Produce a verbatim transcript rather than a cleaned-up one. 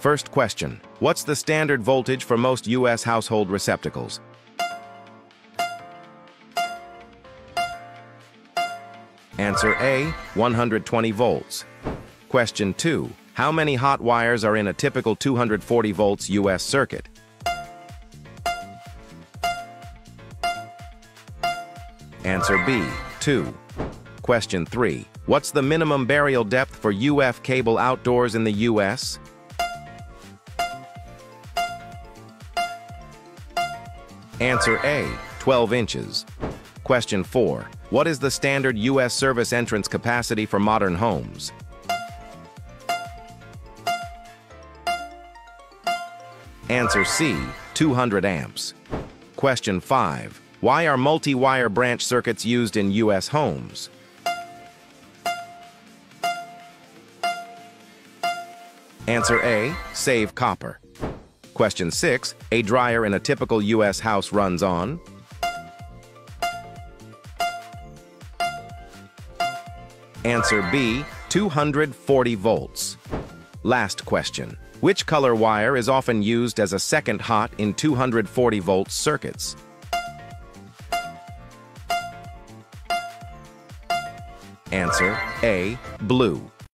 First question, what's the standard voltage for most U S household receptacles? Answer A, one hundred twenty volts. Question two, how many hot wires are in a typical two hundred forty volts U S circuit? Answer B, two. Question three, what's the minimum burial depth for U F cable outdoors in the U S? Answer A, twelve inches. Question four, what is the standard U S service entrance capacity for modern homes? Answer C, two hundred amps. Question five, why are multi-wire branch circuits used in U S homes? Answer A, save copper. Question six, a dryer in a typical U S house runs on? Answer B, two hundred forty volts. Last question, which color wire is often used as a second hot in two hundred forty volt circuits? Answer A, blue.